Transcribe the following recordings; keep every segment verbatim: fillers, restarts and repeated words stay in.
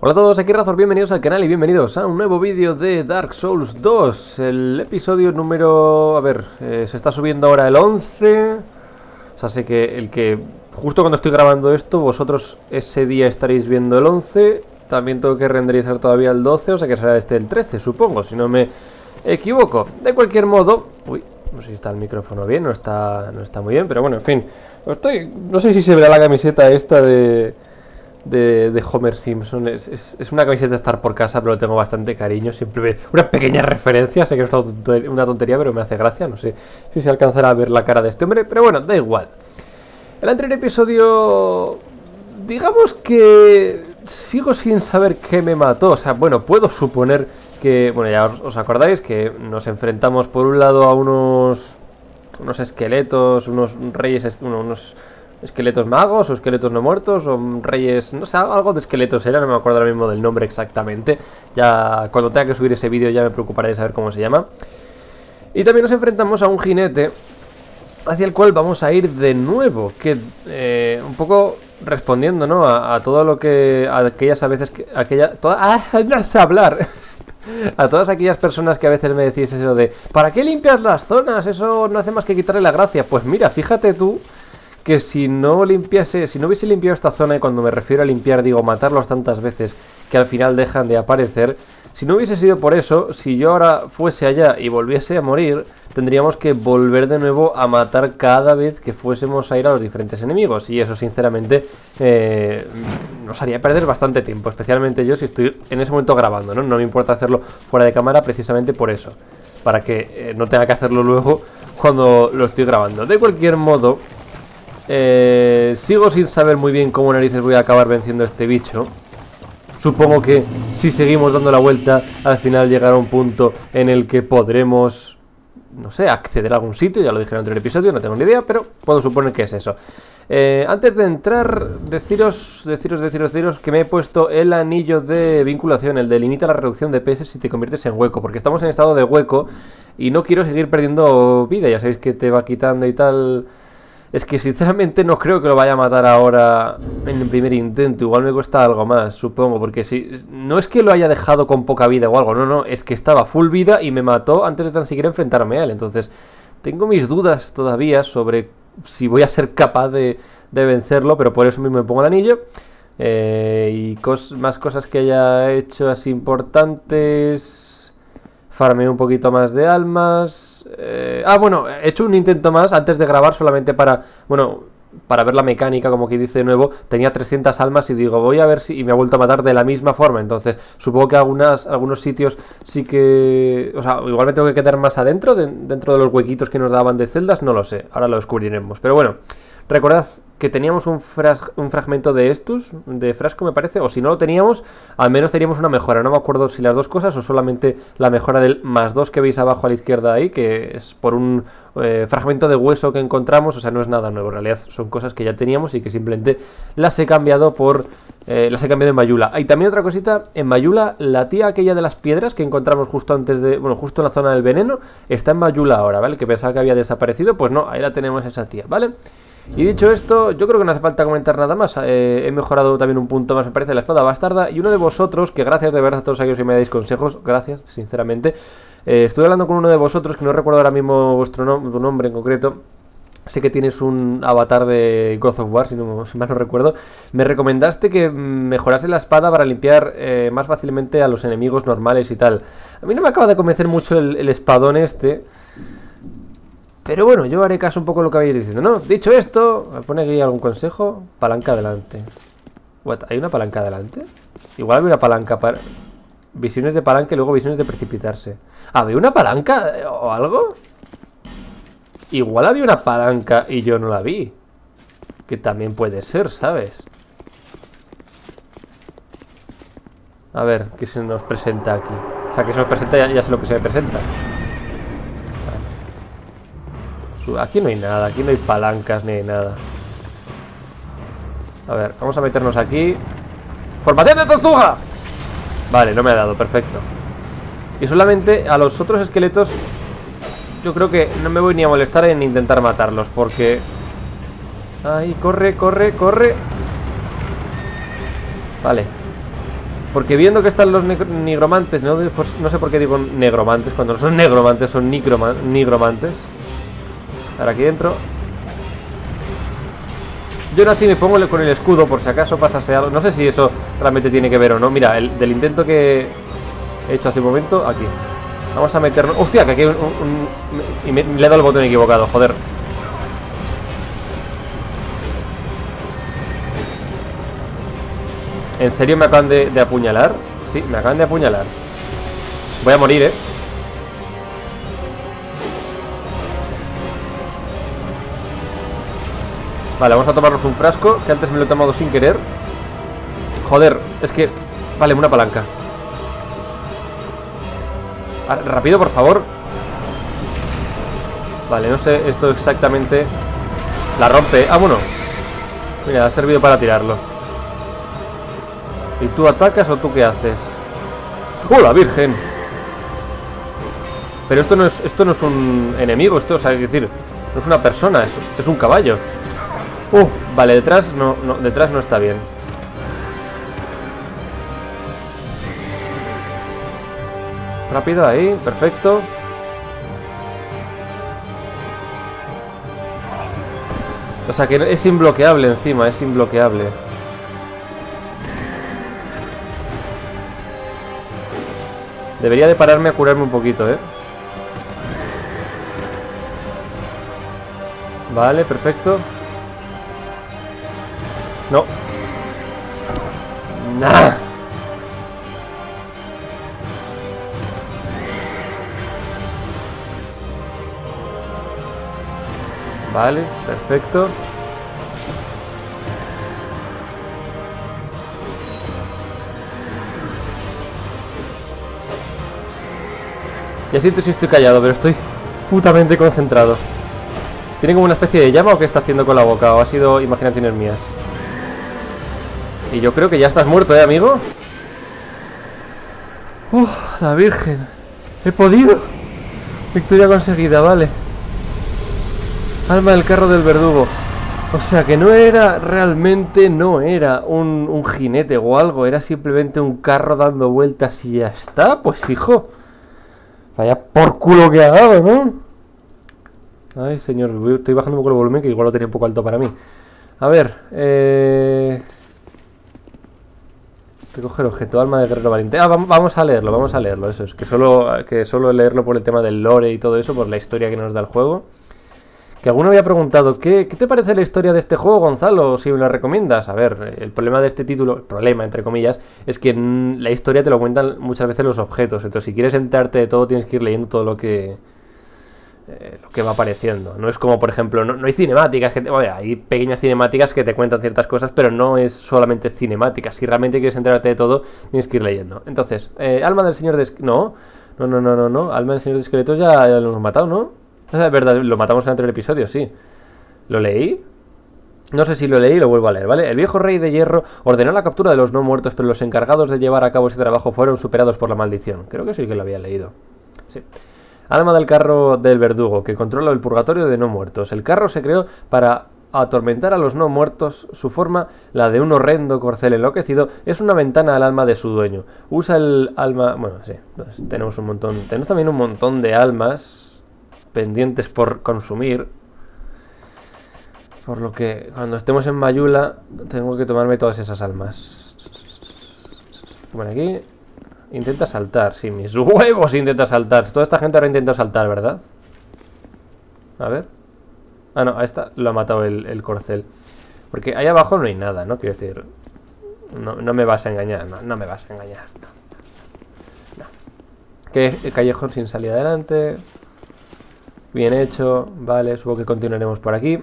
Hola a todos, aquí Razor, bienvenidos al canal y bienvenidos a un nuevo vídeo de Dark Souls dos. El episodio número... a ver, eh, se está subiendo ahora el once. Así que el que... justo cuando estoy grabando esto, vosotros ese día estaréis viendo el once. También tengo que renderizar todavía el doce, o sea que será este el trece, supongo, si no me equivoco. De cualquier modo... uy, no sé si está el micrófono bien, no está, no está muy bien, pero bueno, en fin. Estoy... no sé si se verá la camiseta esta de... De, de Homer Simpson. Es, es, es una camiseta de estar por casa, pero lo tengo bastante cariño. Siempre me... una pequeña referencia. Sé que es una tontería, pero me hace gracia. No sé si se alcanzará a ver la cara de este hombre, pero bueno, da igual. El anterior episodio... digamos que... sigo sin saber qué me mató. O sea, bueno, puedo suponer que... bueno, ya os, os acordáis que nos enfrentamos por un lado a unos... unos esqueletos, unos reyes... unos... esqueletos magos o esqueletos no muertos o reyes, no sé, algo de esqueletos era, no me acuerdo ahora mismo del nombre exactamente. Ya cuando tenga que subir ese vídeo ya me preocuparé de saber cómo se llama. Y también nos enfrentamos a un jinete hacia el cual vamos a ir de nuevo, que eh, un poco respondiendo, ¿no? A, a todo lo que a aquellas a veces que aquella toda, ah, no sé hablar. A todas aquellas personas que a veces me decís eso de ¿para qué limpias las zonas? Eso no hace más que quitarle la gracia. Pues mira, fíjate tú que si no limpiase, si no hubiese limpiado esta zona, y cuando me refiero a limpiar digo matarlos tantas veces que al final dejan de aparecer, si no hubiese sido por eso, si yo ahora fuese allá y volviese a morir, tendríamos que volver de nuevo a matar cada vez que fuésemos a ir a los diferentes enemigos, y eso sinceramente eh, nos haría perder bastante tiempo, especialmente yo si estoy en ese momento grabando, ¿no? No me importa hacerlo fuera de cámara precisamente por eso, para que eh, no tenga que hacerlo luego cuando lo estoy grabando. De cualquier modo... Eh, sigo sin saber muy bien cómo narices voy a acabar venciendo a este bicho. Supongo que si seguimos dando la vuelta, al final llegará un punto en el que podremos, no sé, acceder a algún sitio. Ya lo dije en el anterior episodio, no tengo ni idea, pero puedo suponer que es eso. eh, Antes de entrar, deciros, deciros, deciros, deciros que me he puesto el anillo de vinculación, el de limita la reducción de P S si te conviertes en hueco, porque estamos en estado de hueco y no quiero seguir perdiendo vida. Ya sabéis que te va quitando y tal. Es que sinceramente no creo que lo vaya a matar ahora en el primer intento. Igual me cuesta algo más, supongo. Porque si no es que lo haya dejado con poca vida o algo. No, no, es que estaba full vida y me mató antes de tan siquiera enfrentarme a él. Entonces tengo mis dudas todavía sobre si voy a ser capaz de, de vencerlo. Pero por eso mismo me pongo el anillo. eh, Y cos, más cosas que haya hecho así importantes. Farmeé un poquito más de almas. Eh, ah, bueno, he hecho un intento más antes de grabar solamente para, bueno, para ver la mecánica, como que dice de nuevo. Tenía trescientas almas y digo, voy a ver si... y me ha vuelto a matar de la misma forma. Entonces, supongo que algunas, algunos sitios sí que... o sea, igual me tengo que quedar más adentro, de, dentro de los huequitos que nos daban de celdas, no lo sé. Ahora lo descubriremos. Pero bueno, recordad que teníamos un, fras un fragmento de Estus, de Frasco me parece, o si no lo teníamos, al menos teníamos una mejora. No me acuerdo si las dos cosas o solamente la mejora del más dos que veis abajo a la izquierda ahí, que es por un eh, fragmento de hueso que encontramos. O sea, no es nada nuevo, en realidad son cosas que ya teníamos y que simplemente las he cambiado por... Eh, las he cambiado en Majula. Y también otra cosita, en Majula, la tía aquella de las piedras que encontramos justo antes de... bueno, justo en la zona del veneno, está en Majula ahora, ¿vale? Que pensaba que había desaparecido, pues no, ahí la tenemos esa tía, ¿vale? Y dicho esto, yo creo que no hace falta comentar nada más. eh, He mejorado también un punto más, me parece, la espada bastarda. Y uno de vosotros, que gracias de verdad a todos aquellos que me dais consejos, gracias, sinceramente. eh, Estuve hablando con uno de vosotros, que no recuerdo ahora mismo vuestro nom tu nombre en concreto. Sé que tienes un avatar de God of War, si, no, si mal no recuerdo. Me recomendaste que mejorase la espada para limpiar eh, más fácilmente a los enemigos normales y tal. A mí no me acaba de convencer mucho el, el espadón este. Pero bueno, yo haré caso un poco a lo que habéis diciendo, ¿no? Dicho esto, me pone aquí algún consejo. Palanca adelante. What? ¿Hay una palanca adelante? Igual había una palanca para... visiones de palanca y luego visiones de precipitarse. ¿Había una palanca o algo? Igual había una palanca y yo no la vi. Que también puede ser, ¿sabes? A ver, ¿qué se nos presenta aquí? O sea, que se nos presenta, ya, ya sé lo que se me presenta. Aquí no hay nada, aquí no hay palancas ni hay nada. A ver, vamos a meternos aquí. ¡Formación de tortuga! Vale, no me ha dado, perfecto. Y solamente a los otros esqueletos yo creo que no me voy ni a molestar en intentar matarlos, porque... ¡ay, corre, corre, corre! Vale. Porque viendo que están los nigromantes, ¿no? Pues no sé por qué digo negromantes, cuando no son negromantes, son nigromantes. Ahora aquí dentro. Yo ahora sí me pongo con el escudo, por si acaso pasase algo. No sé si eso realmente tiene que ver o no. Mira, el, del intento que he hecho hace un momento, aquí. Vamos a meternos... ¡Hostia! Que aquí hay un... un, un y me, le he dado el botón equivocado, joder. ¿En serio me acaban de, de apuñalar? Sí, me acaban de apuñalar. Voy a morir, ¿eh? Vale, vamos a tomarnos un frasco, que antes me lo he tomado sin querer. Joder, es que... Vale, una palanca. Ahora, rápido, por favor. Vale, no sé esto exactamente. La rompe. Ah, bueno. Mira, ha servido para tirarlo. ¿Y tú atacas o tú qué haces? ¡Hola, virgen! Pero esto no es, esto no es un enemigo, esto, o sea, es decir, no es una persona, es, es un caballo. Uh, vale, detrás no, no, detrás no está bien. Rápido, ahí, perfecto. O sea que es imbloqueable encima, es imbloqueable. Debería de pararme a curarme un poquito, ¿eh? Vale, perfecto. No. Nah. Vale, perfecto. Ya siento si estoy callado, pero estoy putamente concentrado. ¿Tiene como una especie de llama o qué está haciendo con la boca? ¿O ha sido imaginaciones mías? Y yo creo que ya estás muerto, ¿eh, amigo? ¡Uf! La Virgen. ¡He podido! Victoria conseguida, vale. Alma del carro del verdugo. O sea que no era, realmente no era un, un jinete o algo. Era simplemente un carro dando vueltas y ya está. Pues hijo... Vaya por culo que ha dado, ¿no? Ay, señor, estoy bajando un poco el volumen, que igual lo tenía un poco alto para mí. A ver, eh... recoger objeto, alma de guerrero valiente. Ah, vamos a leerlo, vamos a leerlo, eso es. Que solo, que solo leerlo por el tema del lore y todo eso, por la historia que nos da el juego. Que alguno había preguntado, ¿qué, ¿qué te parece la historia de este juego, Gonzalo? Si me la recomiendas. A ver, el problema de este título, el problema, entre comillas, es que la historia te lo cuentan muchas veces los objetos. Entonces, si quieres enterarte de todo, tienes que ir leyendo todo lo que eh, lo que va apareciendo. No es como, por ejemplo, no, no hay cinemáticas, que te, bueno, hay pequeñas cinemáticas que te cuentan ciertas cosas, pero no es solamente cinemáticas. Si realmente quieres enterarte de todo, tienes que ir leyendo. Entonces, eh, Alma del Señor de... No, no, no, no, no, no. Alma del Señor de Esqueletos ya, ya lo hemos matado, ¿no? Es verdad, lo matamos en el anterior episodio, sí. ¿Lo leí? No sé si lo leí, lo vuelvo a leer, ¿vale? El viejo rey de hierro ordenó la captura de los no muertos, pero los encargados de llevar a cabo ese trabajo fueron superados por la maldición. Creo que sí que lo había leído. Sí. Alma del carro del verdugo, que controla el purgatorio de no muertos. El carro se creó para atormentar a los no muertos. Su forma, la de un horrendo corcel enloquecido, es una ventana al alma de su dueño. Usa el alma... Bueno, sí, pues tenemos un montón... Tenemos también un montón de almas... pendientes por consumir. Por lo que cuando estemos en Majula tengo que tomarme todas esas almas. Bueno, aquí intenta saltar, sí, mis huevos intenta saltar. Toda esta gente ahora intenta saltar, ¿verdad? A ver. Ah, no, a esta lo ha matado el, el corcel. Porque ahí abajo no hay nada, ¿no? Quiero decir, no, no me vas a engañar, no, no me vas a engañar. No. ¿Qué callejón sin salida adelante? Bien hecho, vale, supongo que continuaremos por aquí.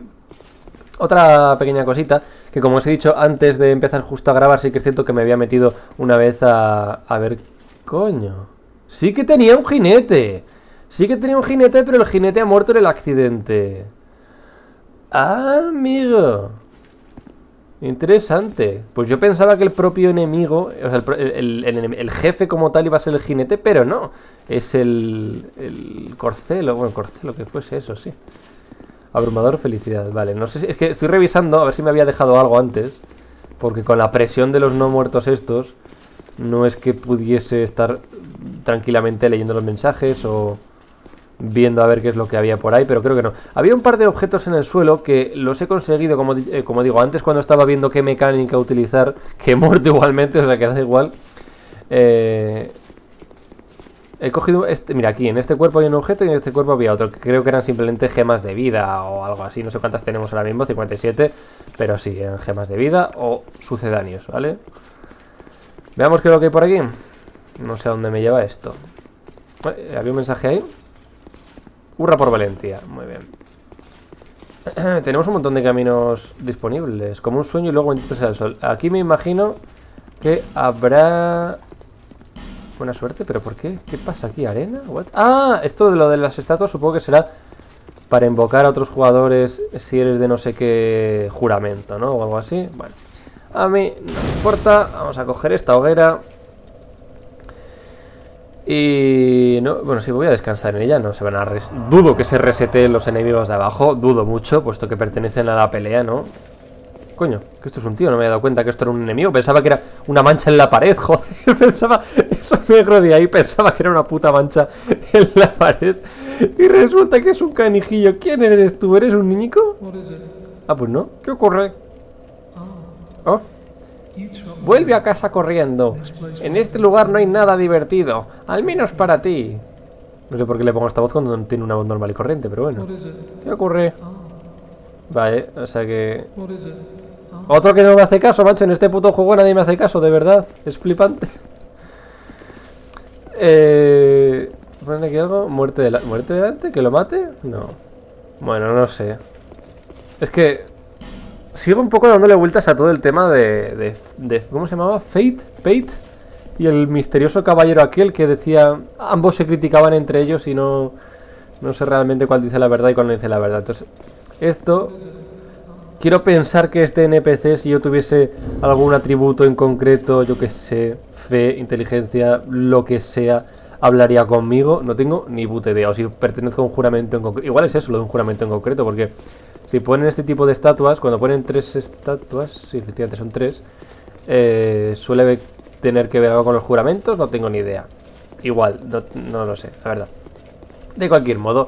Otra pequeña cosita, que como os he dicho antes de empezar justo a grabar, sí que es cierto que me había metido una vez a... A ver, coño. Sí que tenía un jinete. Sí que tenía un jinete, pero el jinete ha muerto en el accidente. Ah, amigo. Interesante. Pues yo pensaba que el propio enemigo, o sea, el, el, el, el jefe como tal iba a ser el jinete, pero no. Es el, el corcelo, bueno, corcelo que fuese eso, sí. Abrumador felicidad, vale. No sé si, es que estoy revisando a ver si me había dejado algo antes, porque con la presión de los no muertos estos, No es que pudiese estar tranquilamente leyendo los mensajes o viendo a ver qué es lo que había por ahí, pero creo que no. Había un par de objetos en el suelo que los he conseguido, como, eh, como digo, antes cuando estaba viendo qué mecánica utilizar, que he muerto igualmente, o sea que da igual. Eh, he cogido, este, mira, aquí en este cuerpo hay un objeto y en este cuerpo había otro, que creo que eran simplemente gemas de vida o algo así, no sé cuántas tenemos ahora mismo, cincuenta y siete, pero sí, eran gemas de vida o sucedáneos, ¿vale? Veamos qué es lo que hay por aquí. No sé a dónde me lleva esto. eh, Había un mensaje ahí. Hurra por valentía, muy bien. Tenemos un montón de caminos disponibles. Como un sueño y luego entonces al sol. Aquí me imagino que habrá buena suerte, pero ¿por qué? ¿Qué pasa aquí? ¿Arena? ¿What? Ah, esto de lo de las estatuas supongo que será para invocar a otros jugadores si eres de no sé qué juramento, ¿no? O algo así, bueno. A mí no me importa, vamos a coger esta hoguera. Y no, bueno, sí, voy a descansar en ella. No se van a res... Dudo que se reseten los enemigos de abajo. Dudo mucho, puesto que pertenecen a la pelea, ¿no? Coño, que esto es un tío. No me había dado cuenta que esto era un enemigo. Pensaba que era una mancha en la pared, joder. Pensaba, eso negro de ahí, pensaba que era una puta mancha en la pared. Y resulta que es un canijillo. ¿Quién eres tú? ¿Eres un niñico? Ah, pues no. ¿Qué ocurre? Oh. Vuelve a casa corriendo. En este lugar no hay nada divertido. Al menos para ti. No sé por qué le pongo esta voz cuando tiene una voz normal y corriente, pero bueno. ¿Qué ocurre? Vale, o sea que... Otro que no me hace caso, macho. En este puto juego nadie me hace caso, de verdad. Es flipante. eh... ¿Ponen aquí algo? ¿Muerte delante? ¿Muerte delante? ¿Que lo mate? No. Bueno, no sé. Es que... Sigo un poco dándole vueltas a todo el tema de, de, de... ¿Cómo se llamaba? Fate, Fate. Y el misterioso caballero aquel que decía... Ambos se criticaban entre ellos y no... No sé realmente cuál dice la verdad y cuál no dice la verdad. Entonces, esto... Quiero pensar que este N P C, si yo tuviese algún atributo en concreto, yo que sé, fe, inteligencia, lo que sea, hablaría conmigo. No tengo ni puta idea. O si pertenezco a un juramento en concreto. Igual es eso, lo de un juramento en concreto, porque... Si ponen este tipo de estatuas, cuando ponen tres estatuas, sí, efectivamente son tres, eh, suele tener que ver algo con los juramentos, no tengo ni idea. Igual, no, no lo sé, la verdad. De cualquier modo,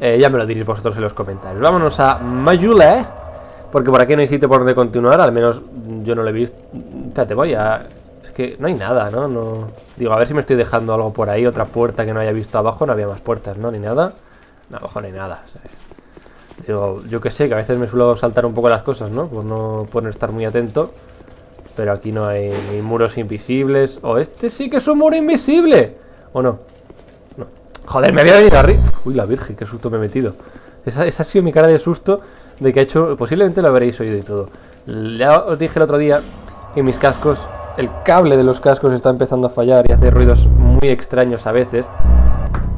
eh, ya me lo diréis vosotros en los comentarios. Vámonos a Majula, ¿eh? Porque por aquí no hay sitio por donde continuar, al menos yo no lo he visto. Espérate, voy a... Es que no hay nada, ¿no? No... Digo, a ver si me estoy dejando algo por ahí, otra puerta que no haya visto abajo, no había más puertas, ¿no? Ni nada. No, abajo no hay nada, o sea... Digo, yo que sé, que a veces me suelo saltar un poco las cosas, ¿no? Por no, por no estar muy atento. Pero aquí no hay ni muros invisibles. O oh, este sí que es un muro invisible. ¿O no? No. Joder, me había venido arriba. Uy, la virgen, qué susto me he metido. Esa, esa ha sido mi cara de susto de que ha hecho... Posiblemente lo habréis oído y todo. Ya os dije el otro día que mis cascos... El cable de los cascos está empezando a fallar y hace ruidos muy extraños a veces.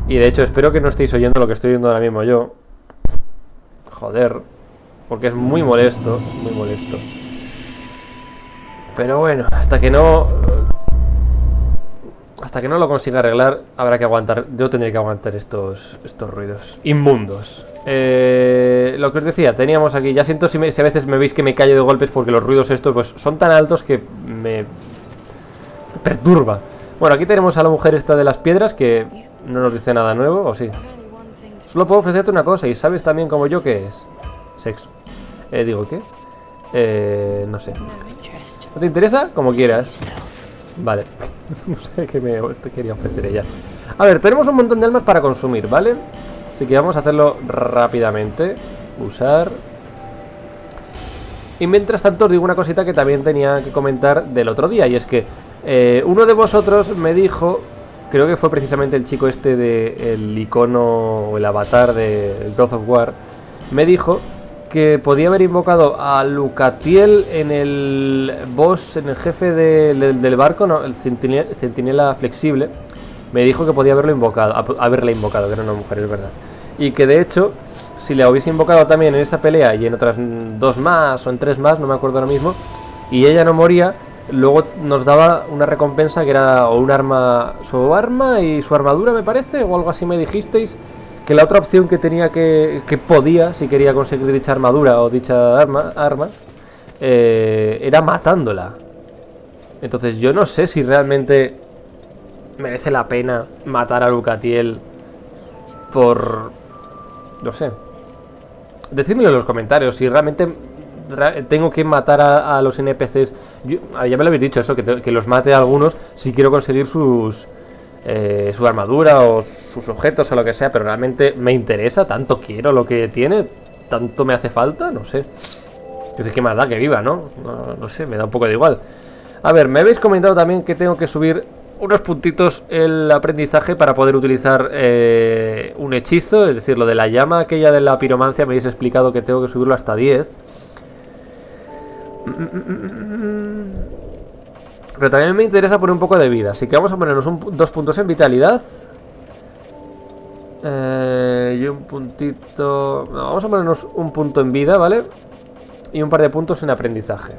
Y de hecho, espero que no estéis oyendo lo que estoy oyendo ahora mismo yo. Joder, porque es muy molesto, muy molesto. Pero bueno, hasta que no... Hasta que no lo consiga arreglar, habrá que aguantar... Yo tendré que aguantar estos, estos ruidos inmundos. Eh, lo que os decía, teníamos aquí... Ya siento si, me, si a veces me veis que me callo de golpes porque los ruidos estos pues son tan altos que me... perturba. Bueno, aquí tenemos a la mujer esta de las piedras que no nos dice nada nuevo, ¿o sí? Solo puedo ofrecerte una cosa y sabes también como yo qué es. Sexo. Eh, digo, ¿qué? Eh, no sé. ¿No te interesa? Como quieras. Vale. No sé qué me quería ofrecer ella. A ver, tenemos un montón de almas para consumir, ¿vale? Así que vamos a hacerlo rápidamente. Usar. Y mientras tanto os digo una cosita que también tenía que comentar del otro día. Y es que eh, uno de vosotros me dijo... Creo que fue precisamente el chico este del icono o el avatar de God of War. Me dijo que podía haber invocado a Lucatiel en el boss, en el jefe de, del, del barco, no, el centinela, centinela flexible. Me dijo que podía haberlo invocado, haberla invocado, que era una mujer, es verdad. Y que de hecho, si la hubiese invocado también en esa pelea y en otras dos más o en tres más, no me acuerdo ahora mismo, y ella no moría... Luego nos daba una recompensa que era o un arma, su arma y su armadura me parece, o algo así me dijisteis. Que la otra opción que tenía que, que podía, si quería conseguir dicha armadura o dicha arma, arma eh, era matándola. Entonces yo no sé si realmente merece la pena matar a Lucatiel por... no sé. Decídmelo en los comentarios si realmente tengo que matar a, a los N P Cs. Yo, ya me lo habéis dicho eso, que, te, que los mate a algunos si quiero conseguir sus... Eh, su armadura o sus objetos o lo que sea, pero realmente me interesa, tanto quiero lo que tiene, tanto me hace falta, no sé. Entonces, ¿qué más da que viva, no? No, no sé, me da un poco de igual. A ver, me habéis comentado también que tengo que subir unos puntitos el aprendizaje para poder utilizar eh, un hechizo, es decir, lo de la llama aquella de la piromancia, me habéis explicado que tengo que subirlo hasta diez. Pero también me interesa poner un poco de vida. Así que vamos a ponernos un, dos puntos en vitalidad. Eh, y un puntito... No, vamos a ponernos un punto en vida, ¿vale? Y un par de puntos en aprendizaje.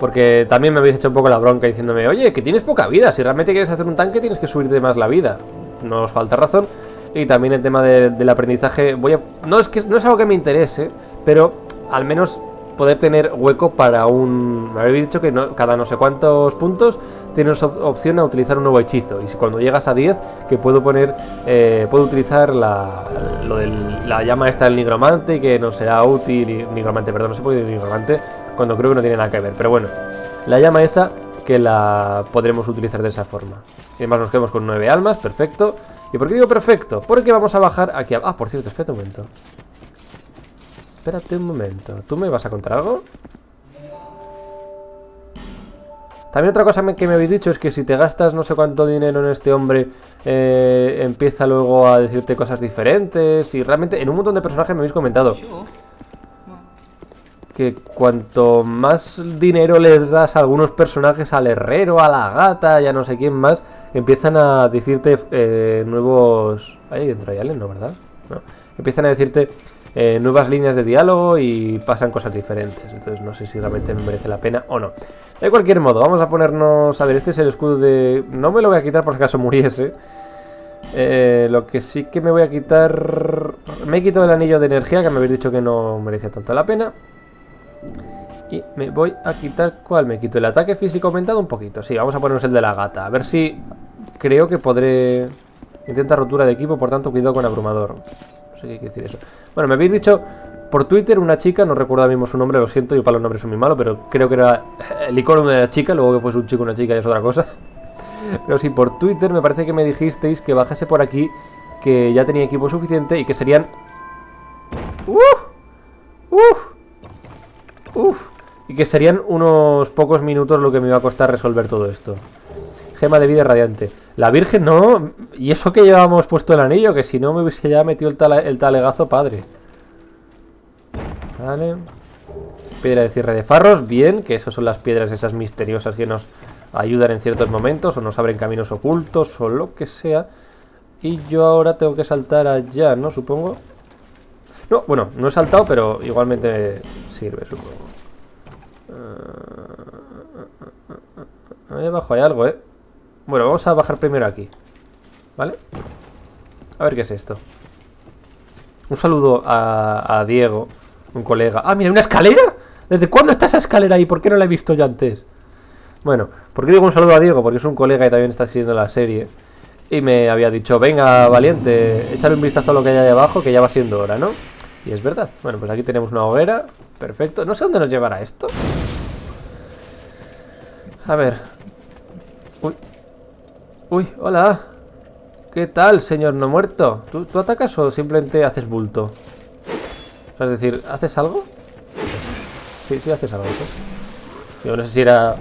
Porque también me habéis hecho un poco la bronca diciéndome, oye, que tienes poca vida. Si realmente quieres hacer un tanque tienes que subirte más la vida. No os falta razón. Y también el tema de, del aprendizaje. Voy a... No es que no es algo que me interese, pero al menos... poder tener hueco para un... Me habéis dicho que no, cada no sé cuántos puntos tienes op opción a utilizar un nuevo hechizo. Y si cuando llegas a diez, que puedo poner... Eh, puedo utilizar la, lo del, la llama esta del nigromante, que no será útil... Nigromante, perdón, no se puede decir nigromante cuando creo que no tiene nada que ver. Pero bueno, la llama esa que la podremos utilizar de esa forma. Y además nos quedamos con nueve almas, perfecto. ¿Y por qué digo perfecto? Porque vamos a bajar aquí a... Ah, por cierto, espera un momento. Espérate un momento, ¿tú me vas a contar algo? También otra cosa que me habéis dicho es que si te gastas no sé cuánto dinero en este hombre, eh, empieza luego a decirte cosas diferentes. Y realmente en un montón de personajes me habéis comentado que cuanto más dinero les das a algunos personajes, al herrero, a la gata, ya no sé quién más, empiezan a decirte eh, nuevos... Ahí dentro hay alguien, ¿no? ¿Verdad? ¿No? Empiezan a decirte... Eh, nuevas líneas de diálogo y pasan cosas diferentes. Entonces no sé si realmente me merece la pena o no. De cualquier modo, vamos a ponernos... A ver, este es el escudo de... No me lo voy a quitar por si acaso muriese. eh, Lo que sí que me voy a quitar... Me he quitado el anillo de energía, que me habéis dicho que no merecía tanto la pena. Y me voy a quitar... ¿Cuál me quito? El ataque físico aumentado un poquito. Sí, vamos a ponernos el de la gata. A ver si... Creo que podré... Intenta rotura de equipo, por tanto cuidado con abrumador. ¿Qué quiere decir eso? Bueno, me habéis dicho por Twitter una chica, no recuerdo ahora mismo su nombre, lo siento, yo para los nombres soy muy malo, pero creo que era el icono de la chica, luego que fuese un chico una chica ya es otra cosa. Pero sí, por Twitter me parece que me dijisteis que bajase por aquí, que ya tenía equipo suficiente y que serían... ¡Uf! ¡Uf! ¡Uf! Y que serían unos pocos minutos lo que me iba a costar resolver todo esto. Gema de vida radiante. La Virgen no. Y eso que llevábamos puesto el anillo, que si no me hubiese ya metido el, tala, el talegazo padre. Vale. Piedra de cierre de farros. Bien, que esas son las piedras esas misteriosas que nos ayudan en ciertos momentos o nos abren caminos ocultos o lo que sea. Y yo ahora tengo que saltar allá, ¿no? Supongo. No, bueno, no he saltado, pero igualmente sirve, supongo. Ahí abajo hay algo, ¿eh? Bueno, vamos a bajar primero aquí, ¿vale? A ver qué es esto. Un saludo a, a Diego, un colega. ¡Ah, mira, una escalera! ¿Desde cuándo está esa escalera ahí? ¿Por qué no la he visto yo antes? Bueno, ¿por qué digo un saludo a Diego? Porque es un colega y también está siguiendo la serie. Y me había dicho, venga, valiente, échale un vistazo a lo que hay ahí abajo, que ya va siendo hora, ¿no? Y es verdad. Bueno, pues aquí tenemos una hoguera. Perfecto. No sé dónde nos llevará esto. A ver. Uy. Uy, hola. ¿Qué tal, señor no muerto? ¿Tú, ¿Tú atacas o simplemente haces bulto? O sea, es decir, ¿haces algo? Sí, sí haces algo, ¿sí? Yo no sé si era...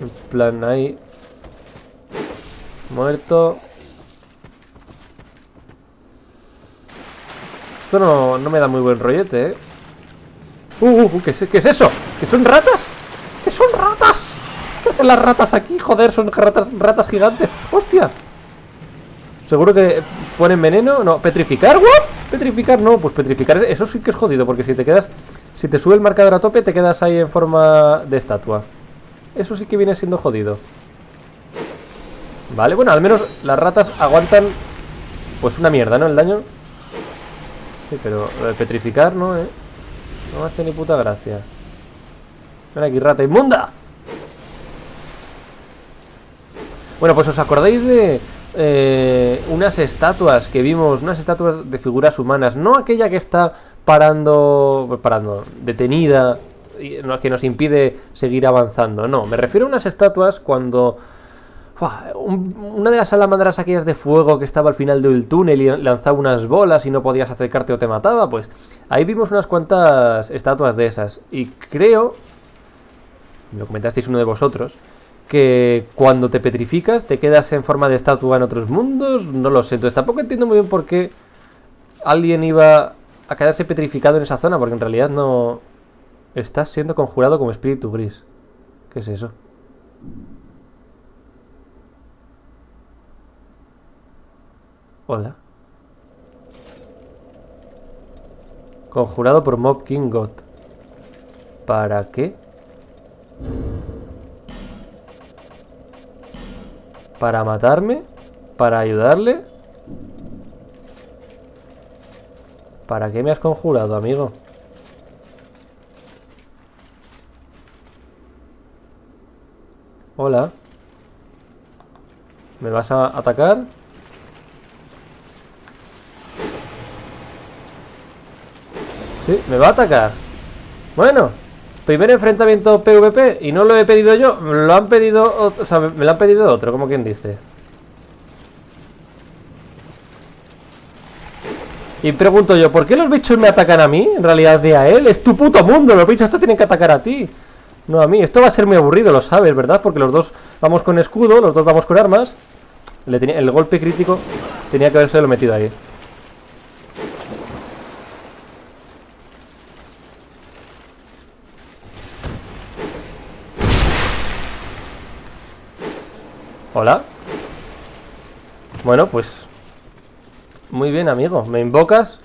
En plan ahí... Muerto... Esto no, no me da muy buen rollete, ¿eh? ¡Uh, uh, uh! ¿Qué es, ¿qué es eso? ¿Qué son ratas? ¿Qué son ratas? ¿Qué hacen las ratas aquí? Joder, son ratas, ratas gigantes. ¡Hostia! ¿Seguro que ponen veneno? No, ¿petrificar? ¿What? ¿Petrificar? No, pues petrificar. Eso sí que es jodido, porque si te quedas... Si te sube el marcador a tope, te quedas ahí en forma de estatua. Eso sí que viene siendo jodido. Vale, bueno, al menos las ratas aguantan... Pues una mierda, ¿no? El daño. Sí, pero lo de petrificar, ¿no? ¿Eh? No me hace ni puta gracia. Ven aquí, rata inmunda. Bueno, pues os acordáis de eh, unas estatuas que vimos, unas estatuas de figuras humanas, no aquella que está parando, parando, detenida, que nos impide seguir avanzando, no, me refiero a unas estatuas cuando... Una de las salamandras aquellas de fuego que estaba al final del túnel y lanzaba unas bolas y no podías acercarte o te mataba, pues ahí vimos unas cuantas estatuas de esas. Y creo, me lo comentasteis uno de vosotros, que cuando te petrificas te quedas en forma de estatua en otros mundos, no lo sé. Entonces tampoco entiendo muy bien por qué alguien iba a quedarse petrificado en esa zona, porque en realidad no... Estás siendo conjurado como espíritu gris. ¿Qué es eso? Hola. Conjurado por Mob King God. ¿Para qué? ¿Para matarme? ¿Para ayudarle? ¿Para qué me has conjurado, amigo? Hola. ¿Me vas a atacar? Sí, me va a atacar. Bueno, primer enfrentamiento P V P. Y no lo he pedido yo, me lo han pedido otro, o sea, me lo han pedido otro, como quien dice. Y pregunto yo, ¿por qué los bichos me atacan a mí? En realidad de a él, es tu puto mundo. Los bichos te tienen que atacar a ti, no a mí. Esto va a ser muy aburrido, lo sabes, ¿verdad? Porque los dos vamos con escudo, los dos vamos con armas. Le tenía, el golpe crítico tenía que haberse lo metido ahí. Hola. Bueno, pues muy bien, amigo. ¿Me invocas?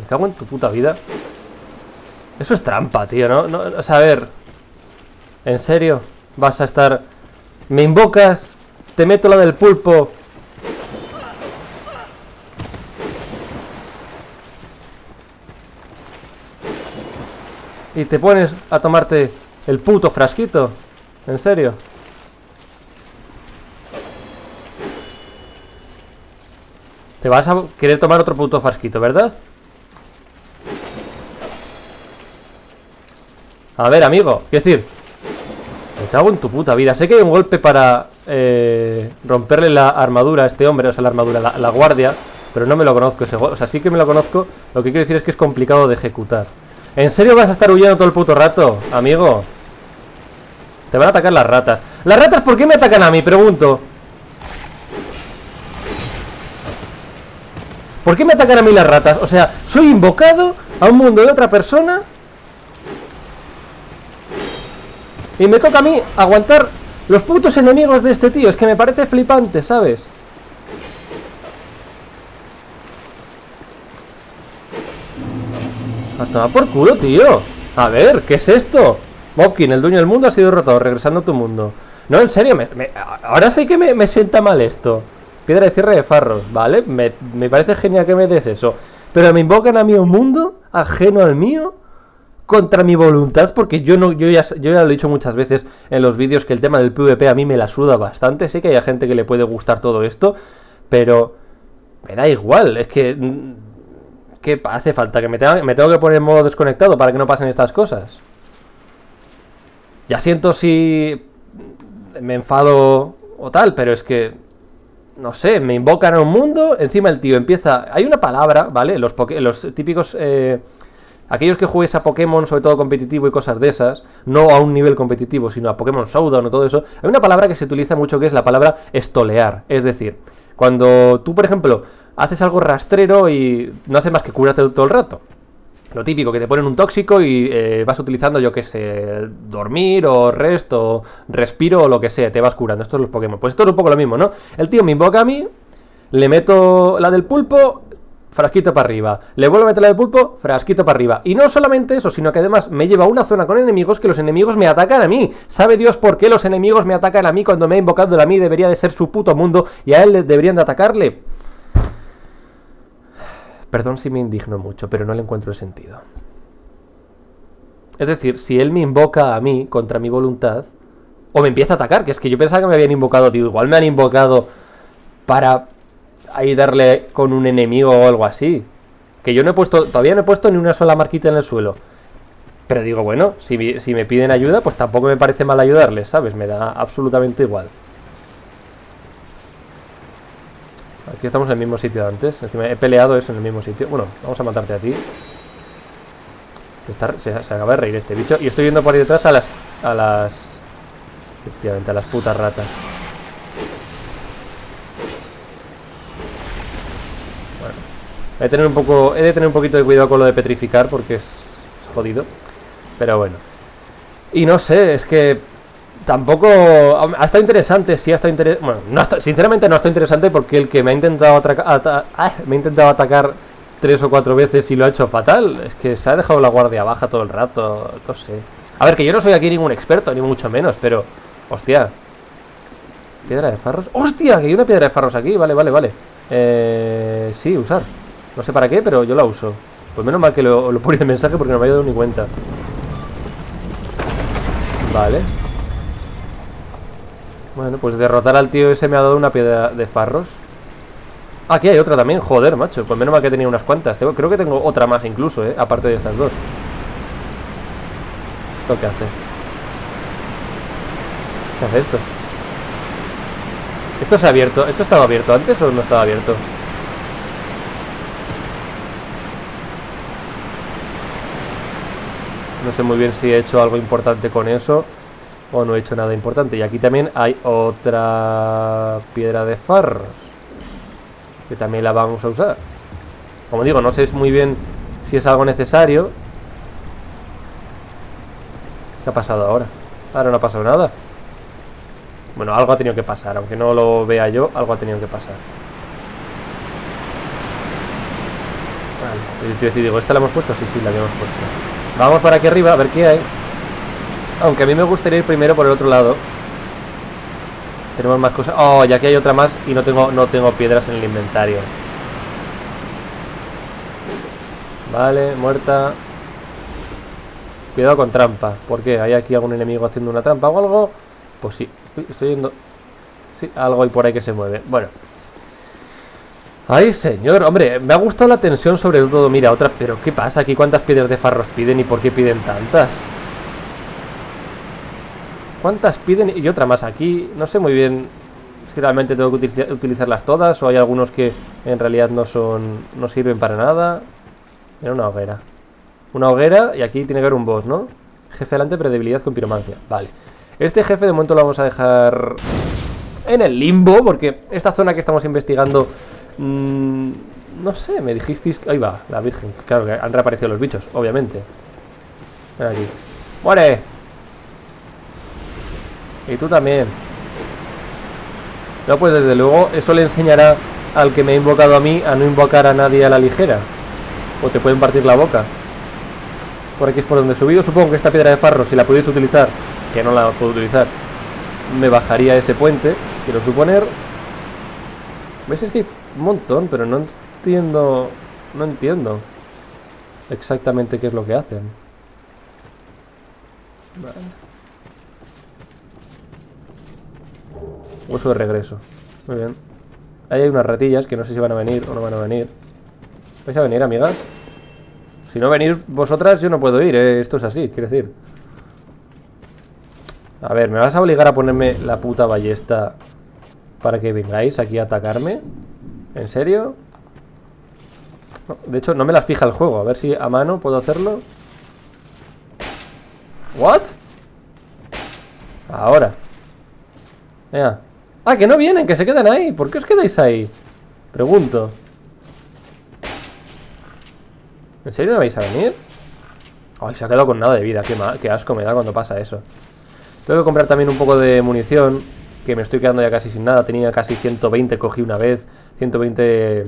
Me cago en tu puta vida. Eso es trampa, tío, ¿no? no o sea, a ver. ¿En serio? Vas a estar... ¿Me invocas? Te meto la del pulpo. Y te pones a tomarte el puto frasquito. ¿En serio? Te vas a querer tomar otro puto frasquito, ¿verdad? A ver, amigo, quiero decir, me cago en tu puta vida. Sé que hay un golpe para eh, romperle la armadura a este hombre, o sea, la armadura, la, la guardia, pero no me lo conozco ese golpe. O sea, sí que me lo conozco. Lo que quiero decir es que es complicado de ejecutar. ¿En serio vas a estar huyendo todo el puto rato, amigo? Te van a atacar las ratas. ¿Las ratas por qué me atacan a mí? Pregunto. ¿Por qué me atacan a mí las ratas? O sea, ¿soy invocado a un mundo de otra persona? Y me toca a mí aguantar los putos enemigos de este tío. Es que me parece flipante, ¿sabes? A tomar por culo, tío. A ver, ¿qué es esto? Mobkin, el dueño del mundo ha sido derrotado, regresando a tu mundo. No, en serio, me, me, ahora sí que me, me sienta mal esto. Piedra de cierre de farros, ¿vale? Me, me parece genial que me des eso. Pero me invocan a mí un mundo ajeno al mío, contra mi voluntad, porque yo no, yo ya, yo ya lo he dicho muchas veces en los vídeos que el tema del P V P a mí me la suda bastante. Sé que hay gente que le puede gustar todo esto, pero me da igual. Es que, ¿qué hace falta? Que me, tenga, me tengo que poner en modo desconectado para que no pasen estas cosas. Ya siento si me enfado o tal, pero es que... No sé, me invocan a un mundo, encima el tío empieza... Hay una palabra, ¿vale? Los, los típicos... Eh, aquellos que juguéis a Pokémon, sobre todo competitivo y cosas de esas, no a un nivel competitivo, sino a Pokémon Showdown o todo eso, hay una palabra que se utiliza mucho que es la palabra estolear. Es decir, cuando tú, por ejemplo, haces algo rastrero y no haces más que curarte todo el rato. Lo típico, que te ponen un tóxico y eh, vas utilizando, yo qué sé, dormir o rest o respiro o lo que sea, te vas curando. Esto es los Pokémon. Pues esto es un poco lo mismo, ¿no? El tío me invoca a mí, le meto la del pulpo, frasquito para arriba. Le vuelvo a meter la del pulpo, frasquito para arriba. Y no solamente eso, sino que además me lleva a una zona con enemigos que los enemigos me atacan a mí. ¿Sabe Dios por qué los enemigos me atacan a mí cuando me ha invocado a mí? Debería de ser su puto mundo y a él deberían de atacarle. Perdón si me indigno mucho, pero no le encuentro el sentido. Es decir, si él me invoca a mí contra mi voluntad, o me empieza a atacar, que es que yo pensaba que me habían invocado, tío. Igual me han invocado para ayudarle con un enemigo o algo así. Que yo no he puesto, todavía no he puesto ni una sola marquita en el suelo. Pero digo, bueno, si me, si me piden ayuda, pues tampoco me parece mal ayudarles, ¿sabes? Me da absolutamente igual. Aquí estamos en el mismo sitio de antes. Encima he peleado eso en el mismo sitio. Bueno, vamos a matarte a ti. Está, se, se acaba de reír este bicho. Y estoy yendo por ahí detrás a las... A las... Efectivamente, a las putas ratas. Bueno. He de tener un poco, he de tener un poquito de cuidado con lo de petrificar, porque es, es jodido. Pero bueno. Y no sé, es que... Tampoco... Ha estado interesante, sí ha estado interesante... Bueno, no ha estado, sinceramente no ha estado interesante porque el que me ha intentado atacar... Ata ah, me ha intentado atacar tres o cuatro veces y lo ha hecho fatal. Es que se ha dejado la guardia baja todo el rato, no sé. A ver, que yo no soy aquí ningún experto, ni mucho menos, pero... Hostia. ¿Piedra de farros? ¡Hostia! Que hay una piedra de farros aquí, vale, vale, vale. Eh... Sí, usar. No sé para qué, pero yo la uso. Pues menos mal que lo, lo pone el mensaje porque no me he dado ni cuenta. Vale. Bueno, pues derrotar al tío ese me ha dado una piedra de farros. Ah, aquí hay otra también, joder, macho. Pues menos mal que tenía unas cuantas. Tengo, creo que tengo otra más incluso, ¿eh? Aparte de estas dos. ¿Esto qué hace? ¿Qué hace esto? ¿Esto se ha abierto? ¿Esto estaba abierto antes o no estaba abierto? No sé muy bien si he hecho algo importante con eso. O no he hecho nada importante. Y aquí también hay otra piedra de farros, que también la vamos a usar. Como digo, no sé muy bien si es algo necesario. ¿Qué ha pasado ahora? Ahora no ha pasado nada. Bueno, algo ha tenido que pasar. Aunque no lo vea yo, algo ha tenido que pasar. Vale, yo te digo, ¿esta la hemos puesto? Sí, sí, la habíamos puesto. Vamos para aquí arriba a ver qué hay. Aunque a mí me gustaría ir primero por el otro lado. Tenemos más cosas. Oh, y aquí hay otra más. Y no tengo, no tengo piedras en el inventario. Vale, muerta. Cuidado con trampa. ¿Por qué? ¿Hay aquí algún enemigo haciendo una trampa o algo? Pues sí. Uy, estoy yendo. Sí, algo hay por ahí que se mueve. Bueno. Ay, señor, hombre, me ha gustado la tensión sobre todo. Mira, otra. Pero ¿qué pasa aquí? ¿Cuántas piedras de farros piden y por qué piden tantas? ¿Cuántas piden? Y otra más aquí. No sé muy bien si realmente tengo que utilizar, utilizarlas todas, o hay algunos que en realidad no son, no sirven para nada. Era una hoguera. Una hoguera y aquí tiene que haber un boss, ¿no? Jefe delante, previsibilidad con piromancia. Vale. Este jefe de momento lo vamos a dejar en el limbo, porque esta zona que estamos investigando... Mmm, no sé, me dijisteis... Ahí va, la virgen. Claro que han reaparecido los bichos, obviamente. Ven aquí. ¡Muere! Y tú también. No, pues desde luego eso le enseñará al que me ha invocado a mí a no invocar a nadie a la ligera. O te pueden partir la boca. Por aquí es por donde he subido. Supongo que esta piedra de farro, si la pudiese utilizar, que no la puedo utilizar, me bajaría ese puente, quiero suponer. ¿Ves? Es que hay un montón, pero no entiendo. No entiendo exactamente qué es lo que hacen. Vale. Hueso de regreso. Muy bien. Ahí hay unas ratillas que no sé si van a venir o no van a venir. ¿Vais a venir, amigas? Si no venís vosotras, yo no puedo ir, ¿eh? Esto es así, quiero decir. A ver, ¿me vas a obligar a ponerme la puta ballesta para que vengáis aquí a atacarme? ¿En serio? No, de hecho, no me las fija el juego. A ver si a mano puedo hacerlo. ¿What? Ahora. Venga. Ah, que no vienen, que se quedan ahí. ¿Por qué os quedáis ahí? Pregunto. ¿En serio no vais a venir? Ay, se ha quedado con nada de vida. Qué, mal, qué asco me da cuando pasa eso. Tengo que comprar también un poco de munición, que me estoy quedando ya casi sin nada. Tenía casi ciento veinte, cogí una vez ciento veinte... Eh,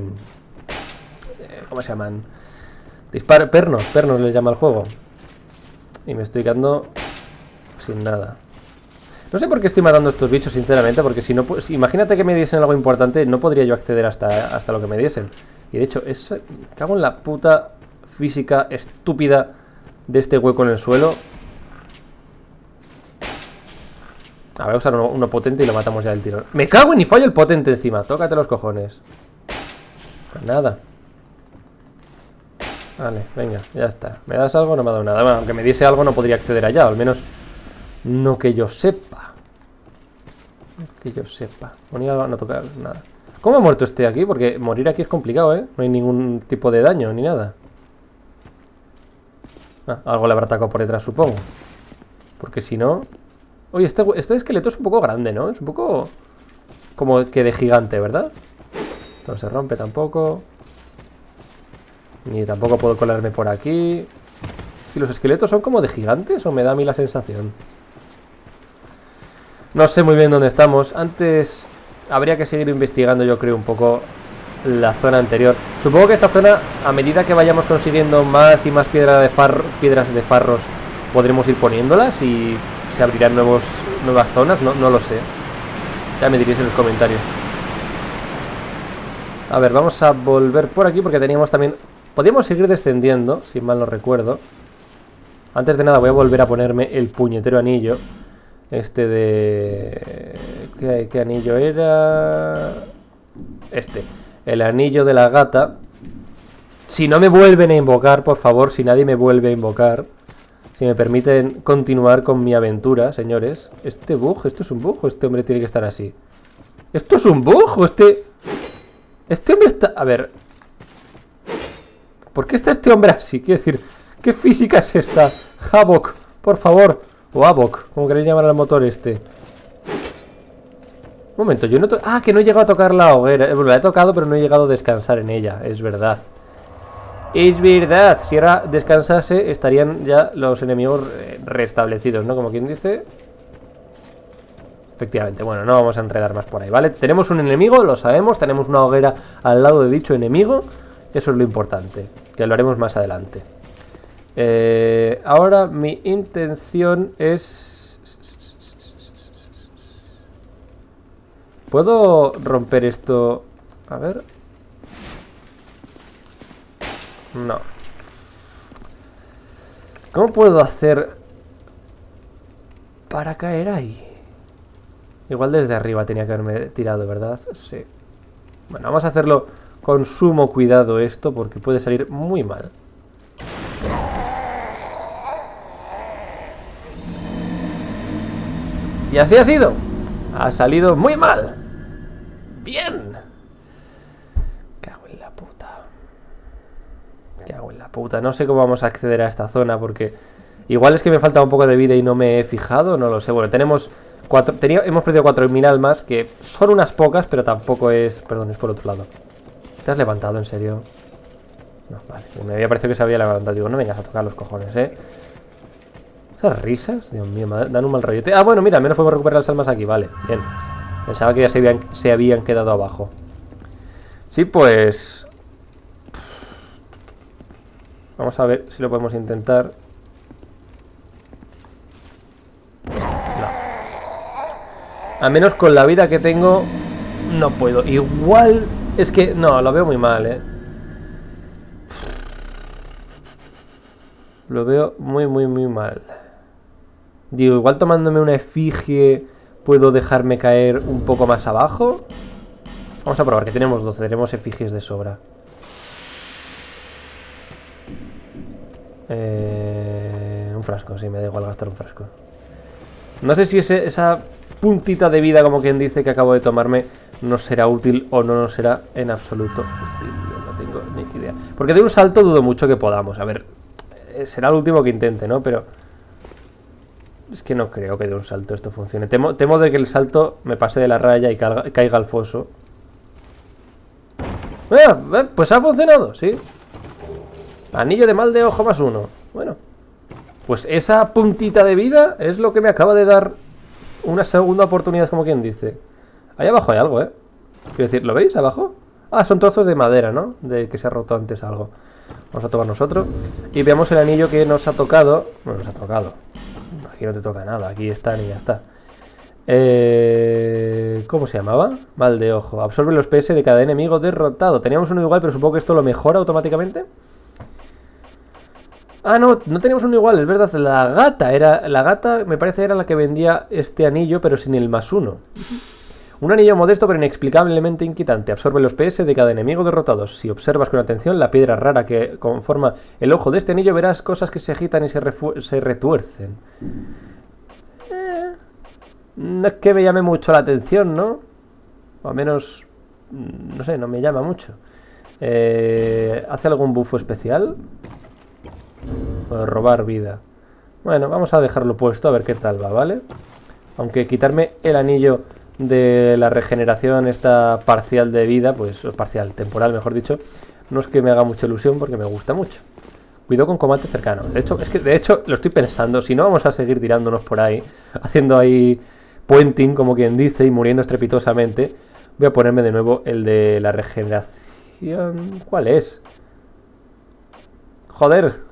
¿Cómo se llaman? Dispar... Pernos, pernos les llama el juego. Y me estoy quedando sin nada. No sé por qué estoy matando a estos bichos, sinceramente, porque si no... Pues, imagínate que me diesen algo importante, no podría yo acceder hasta, hasta lo que me diesen. Y de hecho, es... Cago en la puta física estúpida de este hueco en el suelo. A ver, usar uno, uno potente y lo matamos ya del tirón. Me cago en y fallo el potente encima. Tócate los cojones. Pues nada. Vale, venga, ya está. ¿Me das algo? No me ha dado nada. Bueno, aunque me diese algo no podría acceder allá. Al menos no que yo sepa. No que yo sepa. Ponía algo, no tocar nada. ¿Cómo ha muerto este aquí? Porque morir aquí es complicado, ¿eh? No hay ningún tipo de daño ni nada. Ah, algo le habrá atacado por detrás, supongo. Porque si no... Oye, este, este esqueleto es un poco grande, ¿no? Es un poco... como que de gigante, ¿verdad? Esto no se rompe tampoco. Ni tampoco puedo colarme por aquí. ¿Y los esqueletos son como de gigantes? ¿O me da a mí la sensación? No sé muy bien dónde estamos. Antes... habría que seguir investigando, yo creo, un poco la zona anterior. Supongo que esta zona, a medida que vayamos consiguiendo más y más piedra de farro, piedras de farros, podremos ir poniéndolas y se abrirán nuevos, nuevas zonas. No, no lo sé. Ya me diréis en los comentarios. A ver, vamos a volver por aquí porque teníamos también... podíamos seguir descendiendo, si mal no recuerdo. Antes de nada voy a volver a ponerme el puñetero anillo. Este de... ¿Qué, qué anillo era? Este. El anillo de la gata. Si no me vuelven a invocar, por favor, si nadie me vuelve a invocar. Si me permiten continuar con mi aventura, señores. Este bug, esto es un bug. Este hombre tiene que estar así. Esto es un bug. Este... Este hombre está... A ver. ¿Por qué está este hombre así? Quiero decir, ¿qué física es esta? Havok, por favor. O Havok, como queréis llamar al motor este. Un momento, yo no... Ah, que no he llegado a tocar la hoguera. Bueno, la he tocado, pero no he llegado a descansar en ella. Es verdad. Es verdad. Si ahora descansase, estarían ya los enemigos restablecidos, ¿no? Como quien dice. Efectivamente. Bueno, no vamos a enredar más por ahí, ¿vale? Tenemos un enemigo, lo sabemos. Tenemos una hoguera al lado de dicho enemigo. Eso es lo importante, que lo haremos más adelante. Eh, ahora mi intención es... ¿Puedo romper esto? A ver... No. ¿Cómo puedo hacer para caer ahí? Igual desde arriba tenía que haberme tirado, ¿verdad? Sí. Bueno, vamos a hacerlo con sumo cuidado esto, porque puede salir muy mal. Y así ha sido. Ha salido muy mal. Bien. Cago en la puta. Cago en la puta. No sé cómo vamos a acceder a esta zona porque... igual es que me falta un poco de vida y no me he fijado. No lo sé. Bueno, tenemos... Cuatro, tenía, hemos perdido cuatro mil almas, que son unas pocas, pero tampoco es... Perdón, es por otro lado. ¿Te has levantado, en serio? No, vale. Me había parecido que se había levantado. Digo, no vengas a tocar los cojones, ¿eh? Esas risas, Dios mío, me dan un mal rollote. Ah, bueno, mira, al menos podemos recuperar las almas aquí, vale, bien. Pensaba que ya se habían, se habían quedado abajo. Sí, pues... vamos a ver si lo podemos intentar. No. Al menos con la vida que tengo, no puedo. Igual es que... no, lo veo muy mal, eh. Lo veo muy, muy, muy mal. Digo, igual tomándome una efigie puedo dejarme caer un poco más abajo. Vamos a probar, que tenemos doce, tenemos efigies de sobra. Eh, un frasco, sí, me da igual gastar un frasco. No sé si ese, esa puntita de vida, como quien dice, que acabo de tomarme, nos será útil o no nos será en absoluto útil. No tengo ni idea. Porque de un salto dudo mucho que podamos. A ver, será el último que intente, ¿no? Pero... es que no creo que de un salto esto funcione. Temo, temo de que el salto me pase de la raya y caiga, caiga al foso. Eh, pues ha funcionado, sí. Anillo de mal de ojo más uno. Bueno. Pues esa puntita de vida es lo que me acaba de dar una segunda oportunidad, como quien dice. Ahí abajo hay algo, ¿eh? Quiero decir, ¿lo veis abajo? Ah, son trozos de madera, ¿no? De que se ha roto antes algo. Vamos a tomar nosotros. Y veamos el anillo que nos ha tocado. Bueno, nos ha tocado. Aquí no te toca nada, aquí están y ya está. eh, ¿Cómo se llamaba? Mal de ojo. Absorbe los P S de cada enemigo derrotado. Teníamos uno igual, pero supongo que esto lo mejora automáticamente. Ah, no, no teníamos uno igual, es verdad. La gata, era la gata me parece era la que vendía este anillo, pero sin el más uno. Un anillo modesto pero inexplicablemente inquietante. Absorbe los P S de cada enemigo derrotado. Si observas con atención la piedra rara que conforma el ojo de este anillo, verás cosas que se agitan y se, se retuercen. Eh, no es que me llame mucho la atención, ¿no? O al menos, no sé, no me llama mucho. Eh, ¿Hace algún bufo especial? Bueno, robar vida. Bueno, vamos a dejarlo puesto a ver qué tal va, ¿vale? Aunque quitarme el anillo de la regeneración esta parcial de vida, pues parcial, temporal mejor dicho, no es que me haga mucha ilusión porque me gusta mucho. Cuidado con combate cercano. De hecho, es que de hecho lo estoy pensando, si no vamos a seguir tirándonos por ahí, haciendo ahí puenting, como quien dice, y muriendo estrepitosamente. Voy a ponerme de nuevo el de la regeneración. ¿Cuál es? Joder.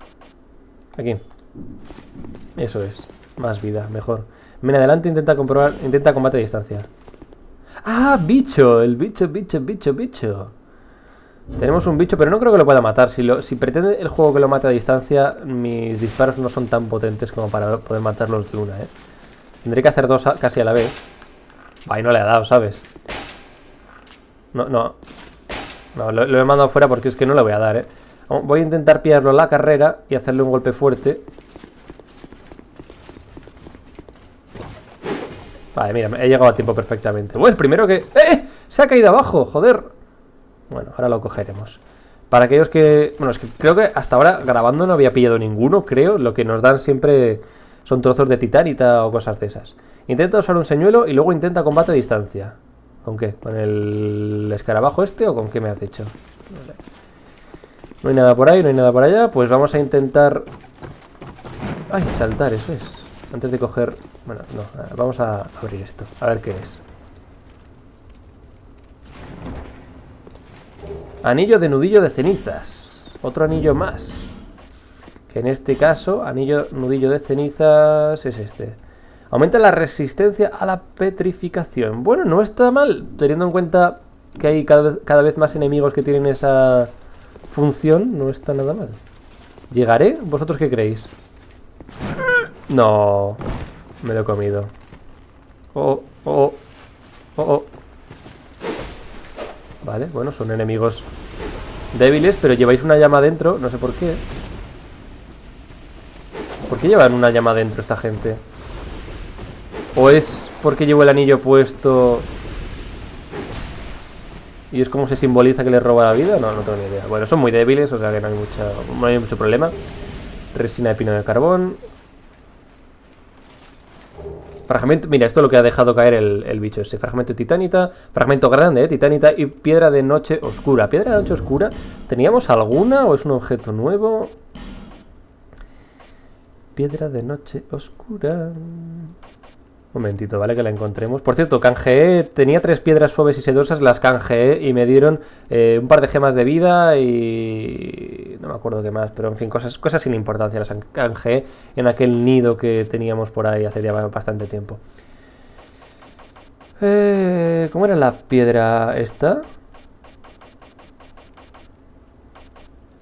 Aquí. Eso es. Más vida, mejor. Mira, adelante, intenta comprobar, intenta combate a distancia. ¡Ah, bicho! El bicho, bicho, bicho, bicho. Tenemos un bicho, pero no creo que lo pueda matar. Si, lo, si pretende el juego que lo mate a distancia, mis disparos no son tan potentes como para poder matarlos de una, ¿eh? Tendré que hacer dos a, casi a la vez. Ay, no le ha dado, ¿sabes? No, no. No, lo, lo he mandado fuera porque es que no le voy a dar, ¿eh? Voy a intentar pillarlo a la carrera y hacerle un golpe fuerte. Vale, mira, he llegado a tiempo perfectamente. Bueno, el primero que... ¡Eh! Se ha caído abajo, joder. Bueno, ahora lo cogeremos. Para aquellos que... Bueno, es que creo que hasta ahora grabando no había pillado ninguno, creo. Lo que nos dan siempre son trozos de titanita o cosas de esas. Intenta usar un señuelo y luego intenta combate a distancia. ¿Con qué? ¿Con el escarabajo este o con qué me has dicho? No hay nada por ahí, no hay nada por allá. Pues vamos a intentar... ¡Ay, saltar! Eso es. Antes de coger... Bueno, no, vamos a abrir esto, a ver qué es. Anillo de nudillo de cenizas. Otro anillo más. Que en este caso, anillo nudillo de cenizas es este. Aumenta la resistencia a la petrificación. Bueno, no está mal, teniendo en cuenta que hay cada vez, cada vez más enemigos que tienen esa función, no está nada mal. ¿Llegaré? ¿Vosotros qué creéis? No, me lo he comido. Oh, oh, oh, oh. Vale, bueno, son enemigos débiles, pero lleváis una llama dentro. No sé por qué. ¿Por qué llevan una llama dentro esta gente? ¿O es porque llevo el anillo puesto y es como se simboliza que les roba la vida? No, no tengo ni idea. Bueno, son muy débiles, o sea que no hay, mucha, no hay mucho problema. Resina de pino de carbón. Fragmento, mira, esto es lo que ha dejado caer el, el bicho ese. Fragmento de titanita, fragmento grande, ¿eh? Titanita y piedra de noche oscura. Piedra de noche oscura, ¿teníamos alguna o es un objeto nuevo? Piedra de noche oscura. Momentito, ¿vale? Que la encontremos. Por cierto, canjeé, tenía tres piedras suaves y sedosas, las canjeé y me dieron eh, un par de gemas de vida y... no me acuerdo qué más, pero en fin, cosas, cosas sin importancia. Las canjeé en aquel nido que teníamos por ahí hace ya bastante tiempo. Eh, ¿Cómo era la piedra esta?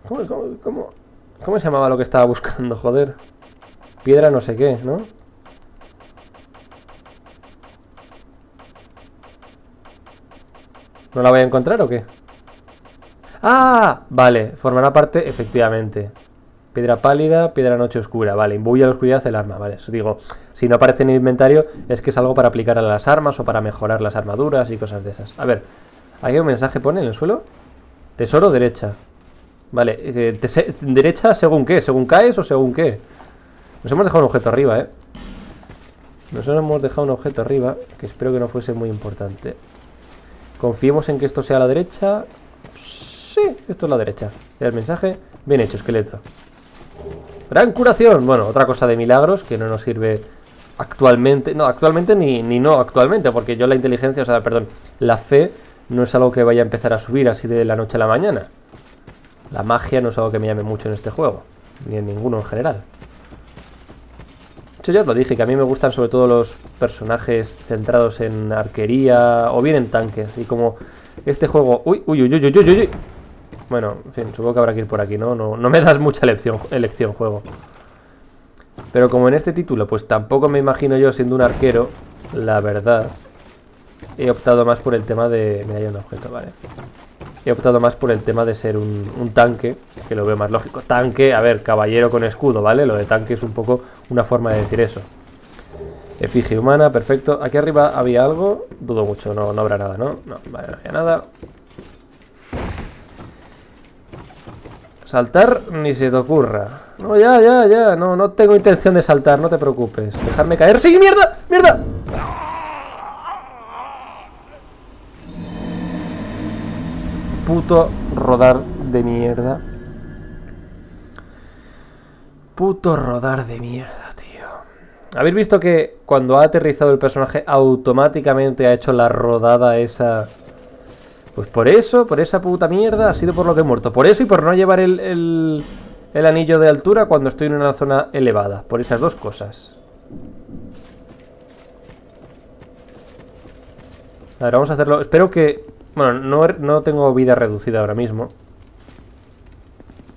¿Cómo, cómo, cómo, ¿Cómo se llamaba lo que estaba buscando, joder? Piedra no sé qué, ¿no? ¿No la voy a encontrar o qué? ¡Ah! Vale, formará parte, efectivamente. Piedra pálida, piedra noche oscura. Vale, imbuye a la oscuridad el arma, vale. Os digo, si no aparece en el inventario es que es algo para aplicar a las armas o para mejorar las armaduras y cosas de esas. A ver, ¿hay un mensaje pone en el suelo? Tesoro derecha. Vale, eh, te derecha según qué, según caes o según qué. Nos hemos dejado un objeto arriba, ¿eh? Nos hemos dejado un objeto arriba que espero que no fuese muy importante. Confiemos en que esto sea a la derecha. Sí, esto es la derecha. El mensaje, bien hecho, esqueleto. Gran curación. Bueno, otra cosa de milagros que no nos sirve actualmente. No, actualmente ni, ni no actualmente, porque yo la inteligencia, o sea, perdón, la fe no es algo que vaya a empezar a subir así de la noche a la mañana. La magia no es algo que me llame mucho en este juego, ni en ninguno en general. Yo ya os lo dije, que a mí me gustan sobre todo los personajes centrados en arquería o bien en tanques. Y como este juego... Uy, uy, uy, uy, uy, uy, uy. Bueno, en fin, supongo que habrá que ir por aquí, ¿no? No, no me das mucha elección, elección, juego. Pero como en este título, pues tampoco me imagino yo siendo un arquero, la verdad, he optado más por el tema de... Mira, hay un objeto, vale. He optado más por el tema de ser un, un tanque, que lo veo más lógico. Tanque, a ver, caballero con escudo, ¿vale? Lo de tanque es un poco una forma de decir eso. Efigie humana, perfecto. Aquí arriba había algo, dudo mucho, no, no habrá nada, ¿no? No, vale, no había nada. Saltar ni se te ocurra. No, ya, ya, ya, no, no tengo intención de saltar, no te preocupes. Dejarme caer. ¡Sí, mierda! ¡Mierda! Puto rodar de mierda. Puto rodar de mierda, tío. ¿Habéis visto que cuando ha aterrizado el personaje automáticamente ha hecho la rodada esa? Pues por eso, por esa puta mierda ha sido por lo que he muerto. Por eso y por no llevar el, el, el anillo de altura cuando estoy en una zona elevada. Por esas dos cosas. A ver, vamos a hacerlo. Espero que... Bueno, no, no tengo vida reducida ahora mismo,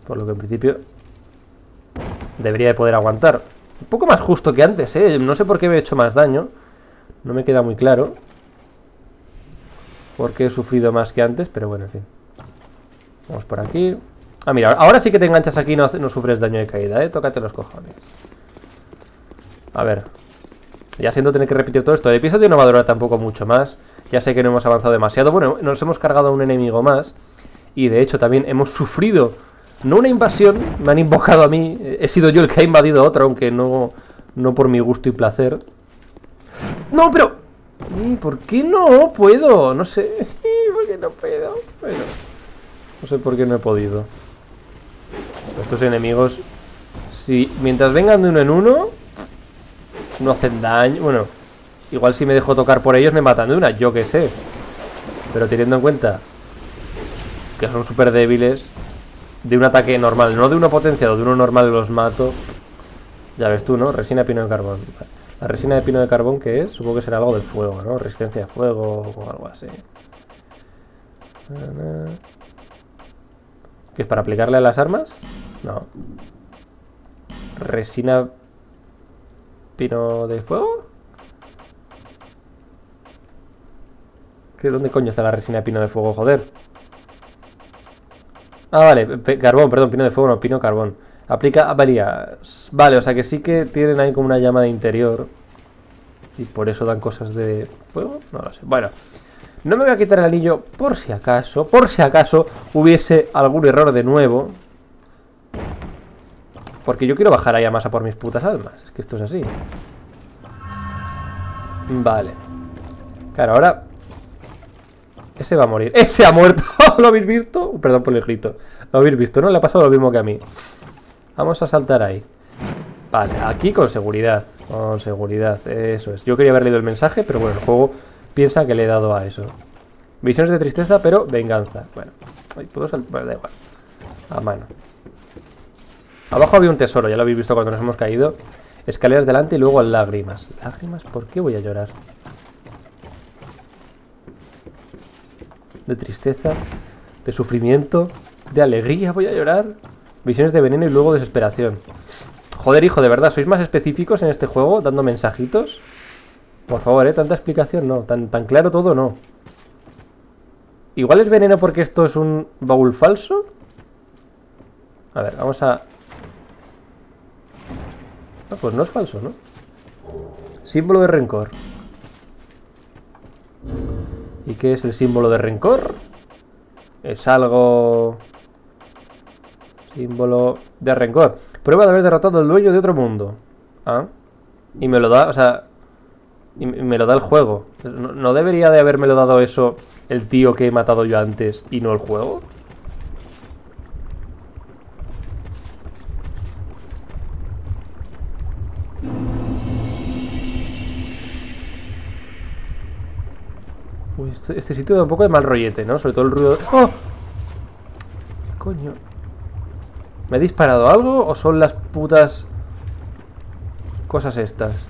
por lo que en principio debería de poder aguantar. Un poco más justo que antes, ¿eh? No sé por qué me he hecho más daño. No me queda muy claro porque he sufrido más que antes, pero bueno, en fin. Vamos por aquí. Ah, mira, ahora sí que te enganchas aquí y no, no sufres daño de caída, ¿eh? Tócate los cojones. A ver... Ya siento tener que repetir todo esto. El episodio no va a durar tampoco mucho más. Ya sé que no hemos avanzado demasiado. Bueno, nos hemos cargado a un enemigo más. Y de hecho también hemos sufrido, no una invasión, me han invocado a mí. He sido yo el que ha invadido a otro, aunque no, no por mi gusto y placer. No, pero... Eh, ¿por qué no puedo? No sé. ¿Por qué no puedo? Bueno, no sé por qué no he podido. Estos enemigos, si mientras vengan de uno en uno, no hacen daño. Bueno, igual si me dejo tocar por ellos me matan de una, yo qué sé. Pero teniendo en cuenta que son súper débiles, de un ataque normal, no de uno potenciado, de uno normal los mato. Ya ves tú, ¿no? Resina de pino de carbón. La resina de pino de carbón, ¿qué es? Supongo que será algo del fuego, ¿no? Resistencia de fuego o algo así. ¿Qué es para aplicarle a las armas? No. Resina... ¿Pino de fuego? ¿Qué, ¿Dónde coño está la resina de pino de fuego? Joder. Ah, vale, carbón, perdón, pino de fuego, no, pino carbón. Aplica averías. Vale, o sea que sí que tienen ahí como una llama de interior. Y por eso dan cosas de fuego, no lo sé. Bueno, no me voy a quitar el anillo por si acaso, por si acaso hubiese algún error de nuevo. Porque yo quiero bajar allá más a por mis putas almas. Es que esto es así. Vale. Claro, ahora... Ese va a morir. ¡Ese ha muerto! ¿Lo habéis visto? Perdón por el grito. Lo habéis visto, ¿no? Le ha pasado lo mismo que a mí. Vamos a saltar ahí. Vale, aquí con seguridad. Con seguridad, eso es. Yo quería haber leído el mensaje, pero bueno, el juego piensa que le he dado a eso. Visiones de tristeza, pero venganza. Bueno, ¿puedo saltar? Bueno, da igual. A mano. Abajo había un tesoro, ya lo habéis visto cuando nos hemos caído. Escaleras delante y luego lágrimas. ¿Lágrimas? ¿Por qué voy a llorar? De tristeza, de sufrimiento, de alegría voy a llorar. Visiones de veneno y luego desesperación. Joder, hijo, de verdad, ¿sois más específicos en este juego? ¿Dando mensajitos? Por favor, ¿eh? Tanta explicación no, tan, tan claro todo no. ¿Igual es veneno porque esto es un baúl falso? A ver, vamos a... No, pues no es falso, ¿no? Símbolo de rencor. ¿Y qué es el símbolo de rencor? Es algo... Símbolo de rencor. Prueba de haber derrotado al dueño de otro mundo. Ah. Y me lo da, o sea... Y me lo da el juego. ¿No, no debería de haberme lo dado eso el tío que he matado yo antes y no el juego? Uy, este, este sitio da un poco de mal rollete, ¿no? Sobre todo el ruido de... ¡Oh! ¿Qué coño? ¿Me ha disparado algo? ¿O son las putas cosas estas?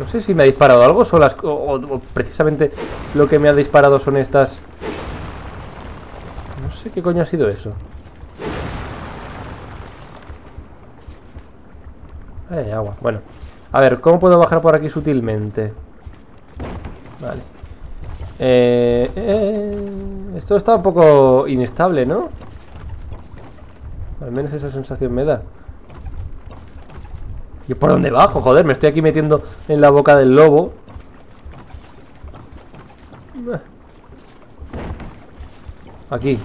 No sé si me ha disparado algo son las... o, o, o precisamente lo que me ha disparado son estas sé qué coño ha sido eso. Ay, agua. Bueno, a ver, ¿cómo puedo bajar por aquí sutilmente? Vale. Eh, eh, esto está un poco inestable, ¿no? Al menos esa sensación me da. ¿Y por dónde bajo? Joder, me estoy aquí metiendo en la boca del lobo. Aquí.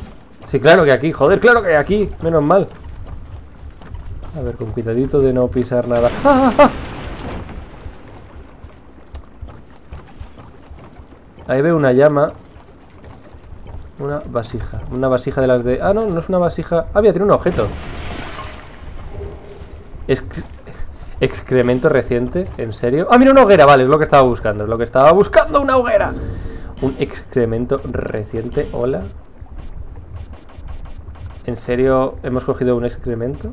Sí, claro que aquí, joder, claro que aquí. Menos mal. A ver, con cuidadito de no pisar nada. ¡Ah, ah, ah! Ahí veo una llama. Una vasija. Una vasija de las de... Ah, no, no es una vasija. Ah, mira, tiene un objeto. Ex... Excremento reciente, ¿en serio? Ah, mira, una hoguera, vale, es lo que estaba buscando. Es lo que estaba buscando, una hoguera. Un excremento reciente, hola. ¿En serio hemos cogido un excremento?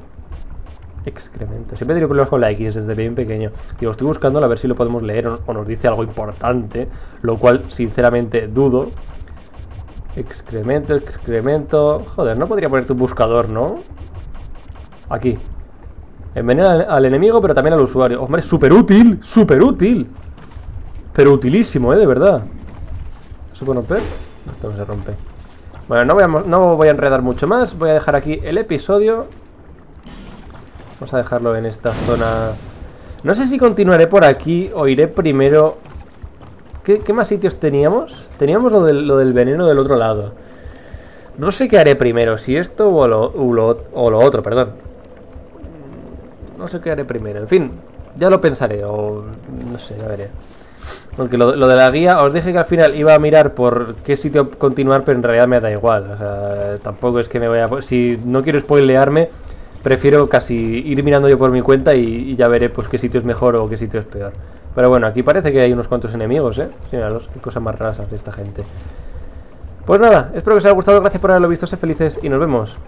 Excremento. Siempre he tenido problemas con la X desde bien pequeño. Digo, estoy buscándolo a ver si lo podemos leer o nos dice algo importante, lo cual sinceramente dudo. Excremento, excremento. Joder, no podría ponerte un buscador, ¿no? Aquí. Envenenar al, al enemigo, pero también al usuario. Hombre, súper útil, súper útil. Pero utilísimo, ¿eh? De verdad. ¿Esto se puede romper? No, esto no se rompe. Bueno, no voy, a, no voy a enredar mucho más. Voy a dejar aquí el episodio. Vamos a dejarlo en esta zona. No sé si continuaré por aquí o iré primero. ¿Qué, qué más sitios teníamos? Teníamos lo del, lo del veneno del otro lado. No sé qué haré primero, si esto o lo, o lo, o lo otro, perdón. No sé qué haré primero, en fin. Ya lo pensaré, o no sé, ya veré. Porque lo, lo de la guía, os dije que al final iba a mirar por qué sitio continuar, pero en realidad me da igual. O sea, tampoco es que me vaya a... Si no quiero spoilearme, prefiero casi ir mirando yo por mi cuenta y, y ya veré pues qué sitio es mejor o qué sitio es peor. Pero bueno, aquí parece que hay unos cuantos enemigos, ¿eh? Sí, mira, los, qué cosas más raras de esta gente. Pues nada, espero que os haya gustado, gracias por haberlo visto, sed felices y nos vemos.